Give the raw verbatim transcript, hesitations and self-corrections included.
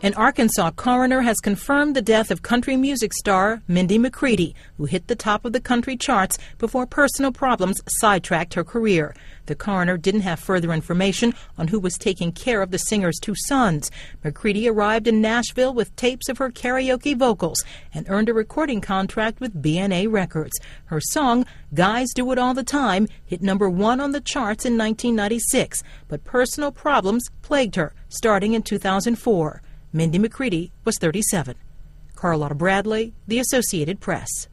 An Arkansas coroner has confirmed the death of country music star Mindy McCready, who hit the top of the country charts before personal problems sidetracked her career. The coroner didn't have further information on who was taking care of the singer's two sons. McCready arrived in Nashville with tapes of her karaoke vocals and earned a recording contract with B N A Records. Her song, Guys Do It All The Time, hit number one on the charts in nineteen ninety-six, but personal problems plagued her, starting in two thousand four. Mindy McCready was thirty-seven. Carlotta Bradley, The Associated Press.